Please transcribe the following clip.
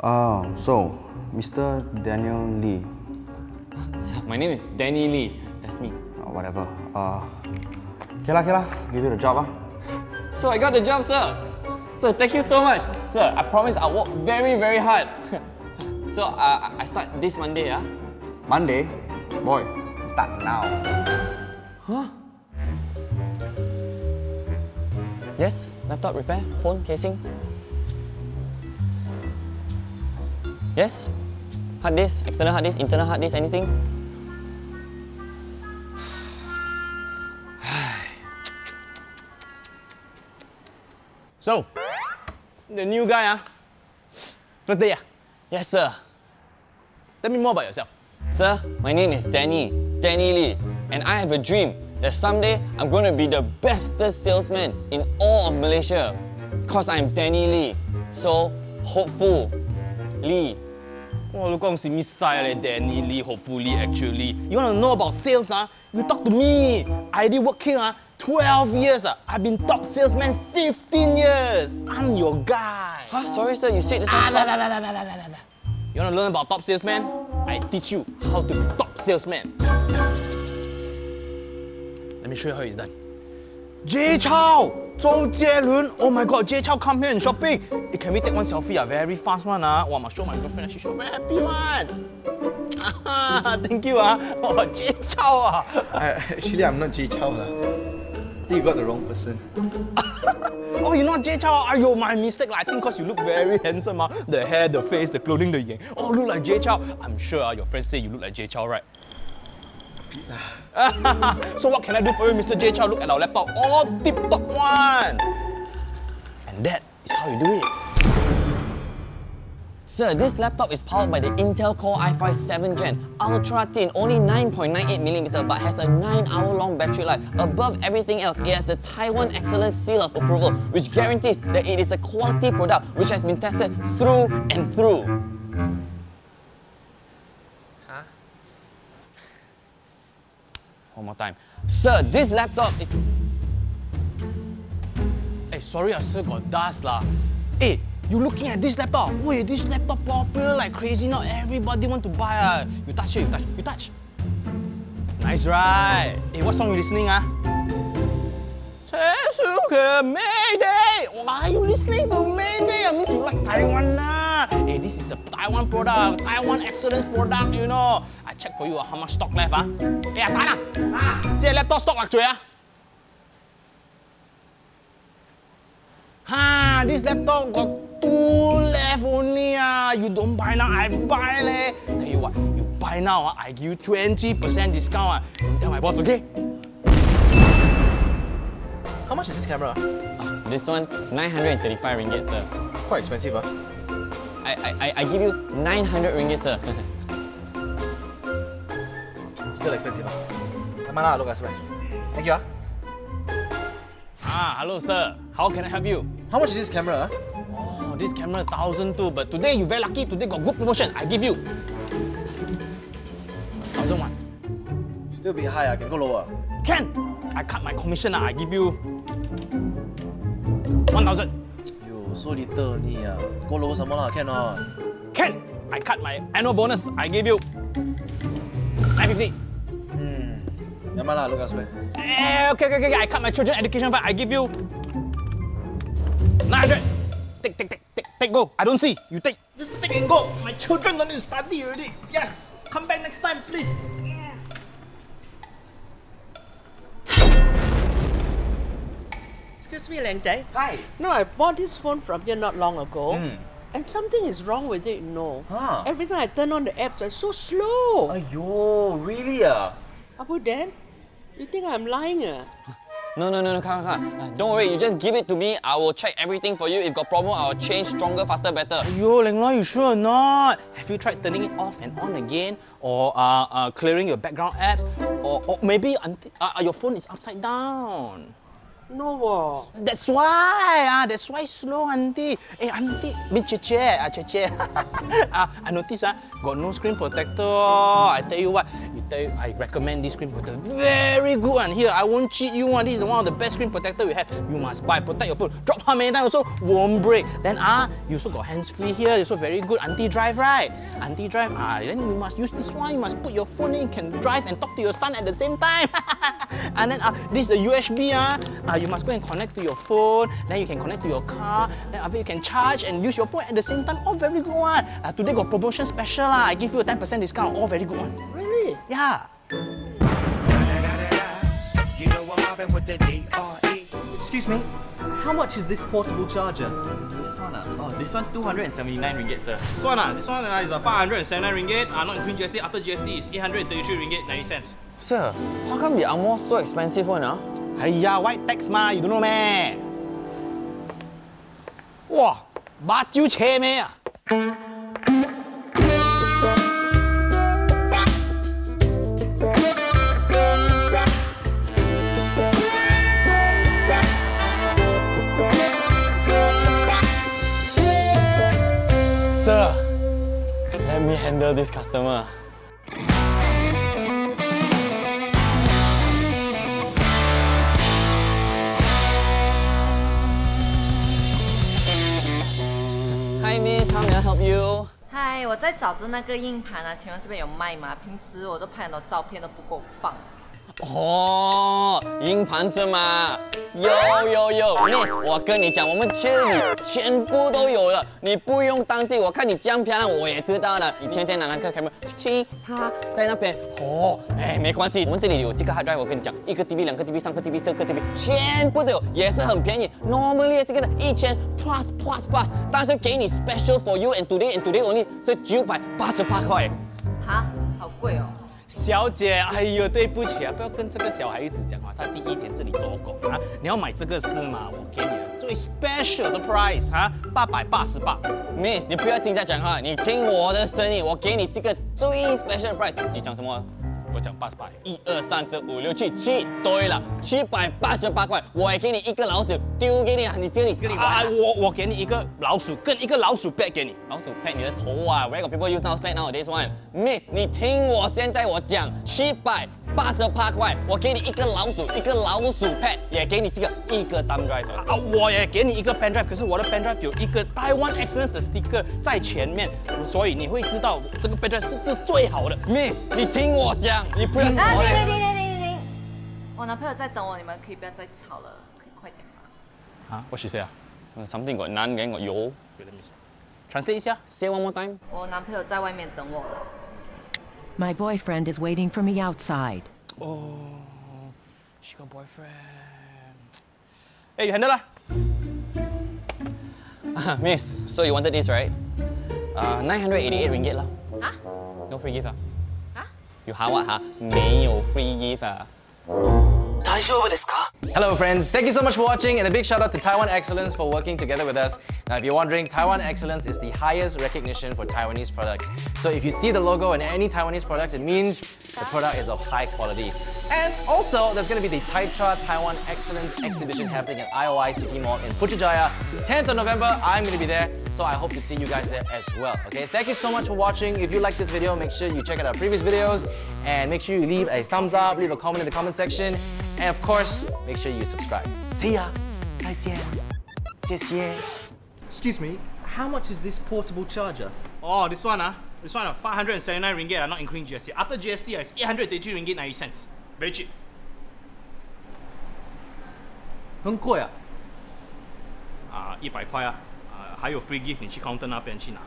So, Mr. Daniel Lee. My name is Danny Lee. That's me. Whatever. Okay lah. Give you the job, So I got the job, sir. Sir, thank you so much. Sir, I promise I'll work very, very hard. So, I start this Monday, Monday? Boy, start now. Huh? Yes, laptop repair, phone casing. Yes? Hard disk, external hard disk, internal hard disk, anything? So, the new guy, First day, Yes, sir. Tell me more about yourself. Sir, my name is Danny Lee, and I have a dream that someday I'm going to be the bestest salesman in all of Malaysia. Because I'm Danny Lee, so hopeful. Lee. Oh, look, I'm seeing Danny Lee, hopefully, actually. You want to know about sales, You talk to me. I did working, 12 years, I've been top salesman 15 years. I'm your guy. Huh? Sorry, sir, you said this like 12... You want to learn about top salesman? I teach you how to be top salesman. Let me show you how it's done. Jay Chou! Zhou Jie Lun! Oh my god, Jay Chou come here and shopping! Can we take one selfie? Very fast one. Wow, I must show my girlfriend. She's very happy one. Thank you. Oh, Jay Chou. Actually, I'm not Jay Chou. I think you got the wrong person. Oh, you're not Jay Chou. Ayo, my mistake. I think because you look very handsome. The hair, the face, the clothing, the yang. Oh, look like Jay Chou. I'm sure your friends say you look like Jay Chou, right? So what can I do for you, Mr. Jay Chou? Look at our laptop, all tip-top one. And that is how you do it. Sir, this laptop is powered by the Intel Core i5 7th Gen, ultra thin, only 9.98mm, but has a 9-hour-long battery life. Above everything else, it has the Taiwan Excellence Seal of Approval, which guarantees that it is a quality product which has been tested through and through. One more time. Sir, this laptop is... Hey, sorry, sir, got dust lah. Hey, you looking at this laptop? Wait, this laptop popular like crazy. Not everybody want to buy. You touch it, you touch. Nice, right? Hey, what song you listening, Mayday! Why are you listening to Mayday? I mean, you like Taiwan Hey, this is a Taiwan product, Taiwan excellence product, you know. I check for you how much stock left, Hey, Tana! See laptop stock like this laptop got 2 left only, You don't buy now, I buy leh. Tell you what, you buy now, I give you 20% discount, Don't tell my boss, okay? How much is this camera? This one, 935 ringgit, sir. Quite expensive, I give you 900 ringgit, sir. Still expensive, Come on, look elsewhere. Thank you, hello, sir. How can I help you? How much is this camera? Oh, this camera 1,002, but today you very lucky. Today got good promotion. I give you 1,001. Still be high, I can go lower. Can! I cut my commission, I give you 1,000. You so little, Go lower some more, cannot. Can! I cut my annual bonus, I give you 950. Yamala, look elsewhere. Okay. I cut my children education fund, I give you 900. Take, go. I don't see. You take. Just take and go. My children don't need to study already. Yes. Come back next time, please. Excuse me, Lente. Hi. No, I bought this phone from here not long ago. And something is wrong with it, Every time I turn on the apps, it's so slow. Aiyo, really? Abu Dan, you think I'm lying? No, Kaka. Don't worry, you just give it to me. I will check everything for you. If got problem, I will change stronger, faster, better. Aiyo, Leng Loi, you sure or not? Have you tried turning it off and on again? Or clearing your background apps? Or maybe your phone is upside down? No wah. That's why slow, auntie. Eh, auntie, min cece, cece. I notice got no screen protector. I tell you what, I recommend this screen protector. Very good one here. I won't cheat you one. This is one of the best screen protector we have. You must buy. Protect your phone. Drop how many times also won't break. Then you also got hands free here. You also very good. Auntie drive, right? Auntie drive. Then you must use this one. You must put your phone in. You can drive and talk to your son at the same time. And then this is the USB. You must go and connect to your phone. Then you can connect to your car. Then after you can charge and use your phone at the same time. All very good one. Today got promotion special I give you a 10% discount. All very good one. Really? Yeah. Excuse me. How much is this portable charger? This one, this one 279 ringgit, sir. This one is 579 ringgit. Not including GST. After GST is 833 ringgit 90 cents. Sir, how come the Amor so expensive one? Hiya, white tax ma, you don't know meh. Wow, bat you che meh. Sir, let me handle this customer. Hi Miss, how may I help you? Hi, 我在找着那个硬盘啊，请问这边有卖吗？平时我都拍很多照片都不够放。哦，硬盘是吗？有 ，Miss， 我跟你讲，我们这里全部都有了，你不用担心。我看你这样漂亮，我也知道了。你天天拿那个 camera， 亲，他在那边。哦，哎，没关系，我们这里有这个 hard drive， 我跟你讲，1个 TB、2个 TB、3个 TB、4个 TB， 全部都有，也是很便宜。Normally 这个是1000+++， 但是给你 special for you and today only 是988块。哈，好贵哦。 小姐，哎呦，对不起啊，不要跟这个小孩子讲啊，他第一天这里做工啊，你要买这个是吗？我给你的最 special 的 price 啊，888。Miss， 你不要听他讲话，你听我的声音，我给你这个最 special 的 price。你讲什么？我讲88，1、2、3、4、5、6、7，对了，788块，我还给你一个老鼠，丢给你啊，你这里跟你玩啊，我给你一个老鼠，跟一个老鼠 pad 给你，老鼠 pad 你的头啊 ，Where got people use mouse pad nowadays one? Miss， 你听我现在我讲788块，我给你一个老鼠，一个老鼠 pad， 也给你这个1个 thumb drive 啊，我也给你一个 pen drive， 可是我的 pen drive 有一个 Taiwan Excellence 的 sticker 在前面，所以你会知道这个 pen drive 是最好的。Miss， 你听我讲。 你不要吵了！停！我男朋友在等我，你们可以不要再吵了，可以快点吗？啊 ？What she say 啊 ？Something got none, got you. Translate 一下 ，Say one more time. 我男朋友在外面等我了。My boyfriend is waiting for me outside. Oh, she got boyfriend. Hey, you handle lah. Miss, so you wanted this, right? 988 ringgit lah. Huh? No free gift ah. You have what? No free gift. Hello friends, thank you so much for watching and a big shout out to Taiwan Excellence for working together with us. Now if you're wondering, Taiwan Excellence is the highest recognition for Taiwanese products. So if you see the logo in any Taiwanese products, it means the product is of high quality. And also, there's going to be the Taitra Taiwan Excellence Exhibition happening at IOI City Mall in Putrajaya. 10th of November, I'm going to be there, so I hope to see you guys there as well. Okay, thank you so much for watching. If you like this video, make sure you check out our previous videos and make sure you leave a thumbs up, leave a comment in the comment section, and of course, make sure you subscribe. See ya! 再见! Excuse me, how much is this portable charger? Oh, this one, This one, 579 ringgit, not including GST. After GST, it's 833 ringgit 90 cents. Very cheap. 很贵啊！100块啊！还有 free gift， 你去 counter 那边去拿。